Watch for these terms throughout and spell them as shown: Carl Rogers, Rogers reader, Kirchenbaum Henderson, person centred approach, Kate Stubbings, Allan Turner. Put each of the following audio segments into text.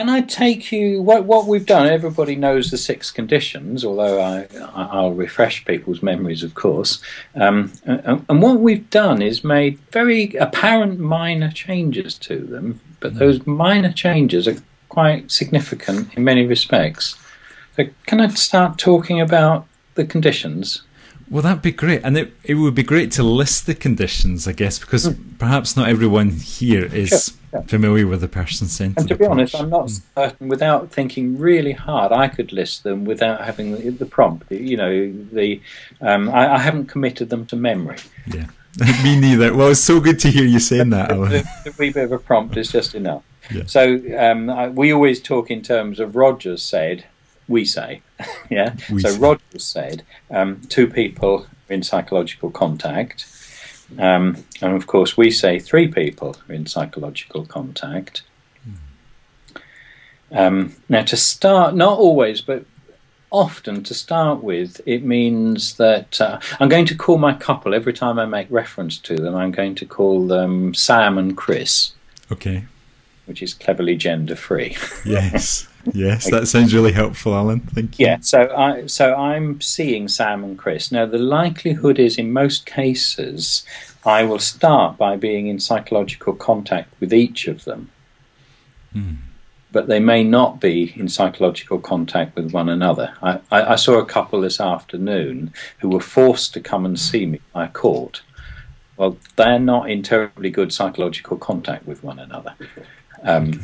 Can I take you, what we've done, everybody knows the six conditions, although I'll refresh people's memories, of course. And what we've done is made very apparent minor changes to them, but those minor changes are quite significant in many respects. So can I start talking about the conditions? Well, that'd be great. And it would be great to list the conditions, I guess, because perhaps not everyone here is familiar with the person-centred approach. And to be honest, I'm not certain, without thinking really hard, I could list them without having the prompt. You know, I haven't committed them to memory. Yeah, me neither. Well, it's so good to hear you saying that, Alan. The wee bit of a prompt is just enough. Yeah. So we always talk in terms of Rogers said, we say, yeah. We so say. Rogers said, two people in psychological contact, and of course we say three people in psychological contact. Now, to start, not always, but often to start with, it means that I'm going to call my couple every time I make reference to them. I'm going to call them Sam and Chris. Okay. Which is cleverly gender-free. Yes. Yes, that sounds really helpful, Alan. Thank you. Yeah, so I'm seeing Sam and Chris. Now, the likelihood is, in most cases, I will start by being in psychological contact with each of them. But they may not be in psychological contact with one another. I saw a couple this afternoon who were forced to come and see me by court. Well, they're not in terribly good psychological contact with one another. Okay.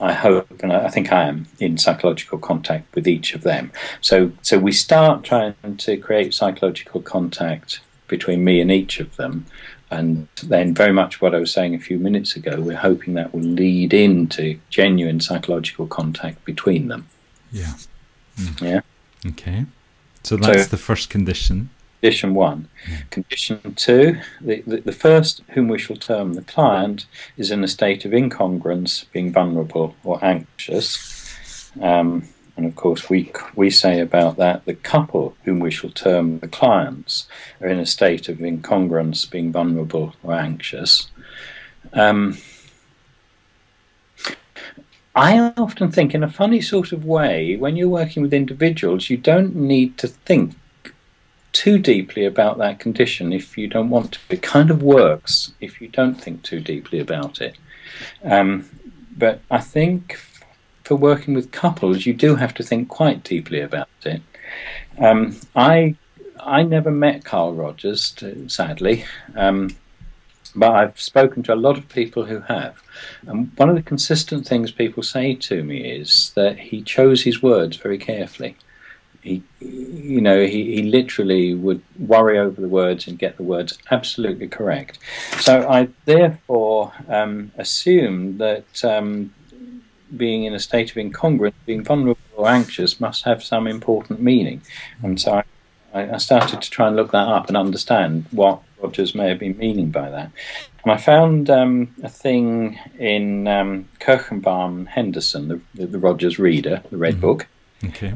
I hope, and I think I am, in psychological contact with each of them. So we start trying to create psychological contact between me and each of them, and then very much what I was saying a few minutes ago, we're hoping that will lead into genuine psychological contact between them. Yeah. Yeah. Okay. So that's the first condition. Condition one. Condition two, the first, whom we shall term the client, is in a state of incongruence, being vulnerable or anxious. And of course, we say about that, the couple, whom we shall term the clients, are in a state of incongruence, being vulnerable or anxious. I often think, in a funny sort of way, when you're working with individuals, you don't need to think too deeply about that condition if you don't want to. It kind of works if you don't think too deeply about it. But I think for working with couples, you do have to think quite deeply about it. I never met Carl Rogers, sadly, but I've spoken to a lot of people who have. And one of the consistent things people say to me is that he chose his words very carefully. He literally would worry over the words and get the words absolutely correct. So I therefore assumed that being in a state of incongruence, being vulnerable or anxious, must have some important meaning. And so I started to try and look that up and understand what Rogers may have been meaning by that. And I found a thing in Kirchenbaum Henderson, the Rogers reader, the Red Book. Okay.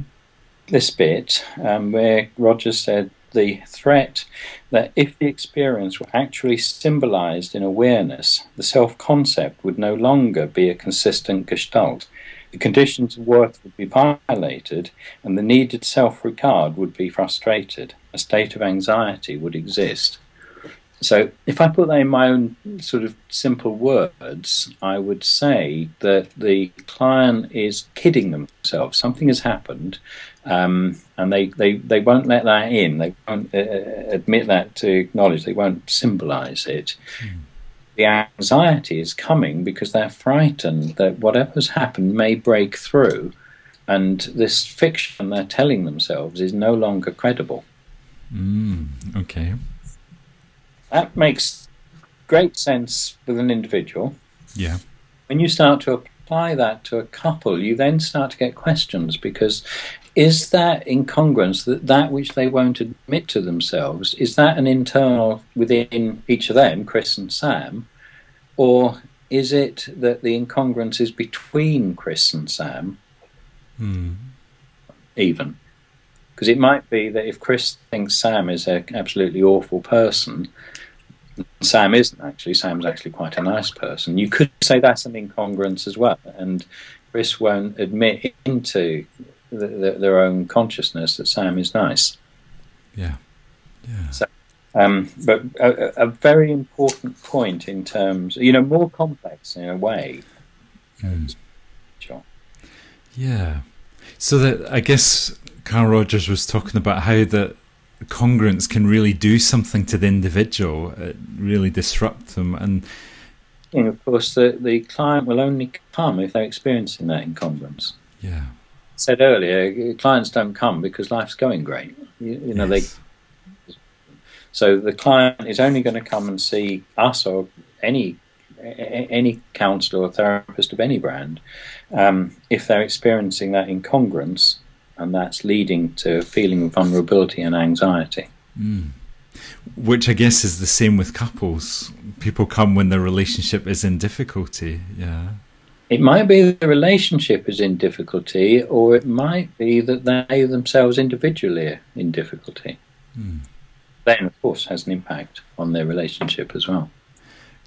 This bit where Rogers said the threat that if the experience were actually symbolized in awareness, the self-concept would no longer be a consistent gestalt. The conditions of worth would be violated and the needed self-regard would be frustrated. A state of anxiety would exist. So if I put that in my own sort of simple words, I would say that the client is kidding themselves. Something has happened, and they won't let that in. They won't admit that to acknowledge. They won't symbolize it. The anxiety is coming because they're frightened that whatever's happened may break through, and this fiction they're telling themselves is no longer credible. Okay. That makes great sense with an individual. Yeah. When you start to apply that to a couple, you then start to get questions, because is that incongruence, that which they won't admit to themselves, is that an internal within each of them, Chris and Sam, or is it that the incongruence is between Chris and Sam even? Because it might be that if Chris thinks Sam is an absolutely awful person, Sam isn't actually. Sam's actually quite a nice person. You could say that's an incongruence as well. And Chris won't admit into their own consciousness that Sam is nice. Yeah, yeah. So, but a very important point in terms, you know, more complex in a way. Mm. Sure. Yeah. So that, I guess Carl Rogers was talking about how that congruence can really do something to the individual, really disrupt them. And you know, of course, the client will only come if they're experiencing that incongruence. Yeah. I said earlier, clients don't come because life's going great. You know, yes. They. So the client is only going to come and see us or any counsellor or therapist of any brand if they're experiencing that incongruence, and that's leading to a feeling of vulnerability and anxiety. Mm. Which I guess is the same with couples. People come when their relationship is in difficulty. Yeah, it might be the relationship is in difficulty, or it might be that they themselves individually are in difficulty. Mm. Then, of course, has an impact on their relationship as well.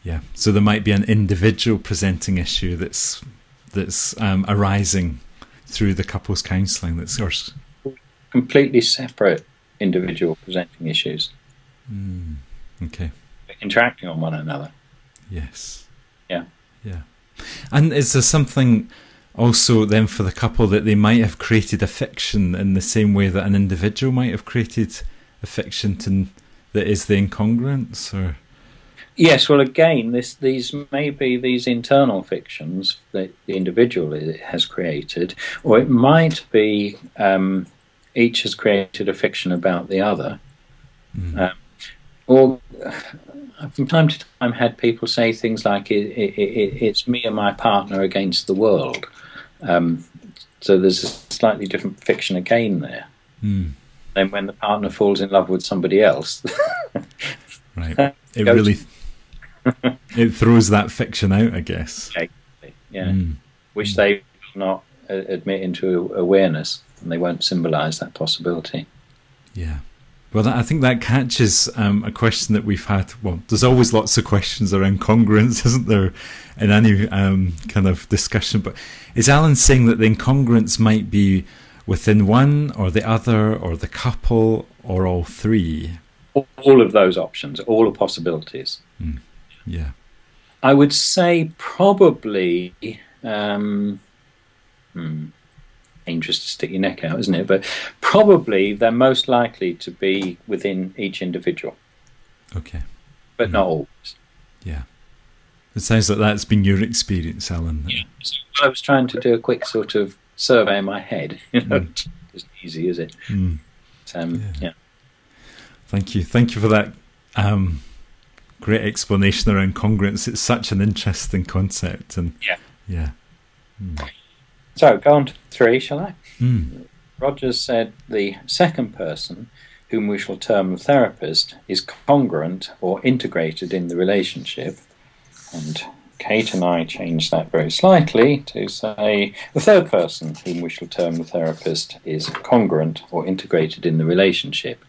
Yeah, so there might be an individual presenting issue that's arising through the couple's counselling. That's completely separate individual presenting issues. Mm, okay. Interacting on one another. Yes. Yeah. Yeah. And is there something also then for the couple that they might have created a fiction in the same way that an individual might have created a fiction that is the incongruence? Or? Yes. Well, again, these may be these internal fictions that the individual has created, or it might be each has created a fiction about the other. Mm. Or from time to time had people say things like, it's me and my partner against the world. So there's a slightly different fiction again there. Mm. Then when the partner falls in love with somebody else. Right. It really it throws that fiction out, I guess. Exactly. Yeah. Mm. Which they will not admit into awareness, and they won't symbolise that possibility. Yeah. Well, I think that catches a question that we've had. Well, there's always lots of questions around congruence, isn't there, in any kind of discussion. But is Allan saying that the incongruence might be within one or the other or the couple or all three? All of those options, all the possibilities. Mm. Yeah. I would say probably... dangerous to stick your neck out, isn't it? But probably they're most likely to be within each individual. Okay. But not always. Yeah. It sounds like that's been your experience, Allan. Yeah. So I was trying to do a quick sort of survey in my head. You know, it isn't easy, is it? Mm. But, yeah. Thank you. Thank you for that great explanation around congruence. It's such an interesting concept. And yeah. Yeah. Mm. So, go on to 3, shall I? Mm. Rogers said, the second person, whom we shall term a therapist, is congruent or integrated in the relationship. And Kate and I changed that very slightly to say, the third person, whom we shall term the therapist, is congruent or integrated in the relationship.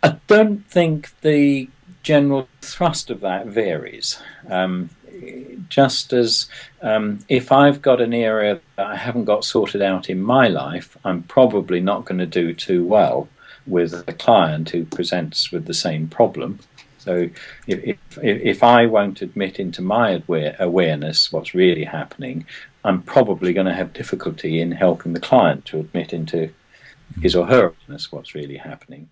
I don't think the general thrust of that varies. Just as if I've got an area that I haven't got sorted out in my life, I'm probably not going to do too well with a client who presents with the same problem. So if I won't admit into my awareness what's really happening, I'm probably going to have difficulty in helping the client to admit into his or her awareness what's really happening.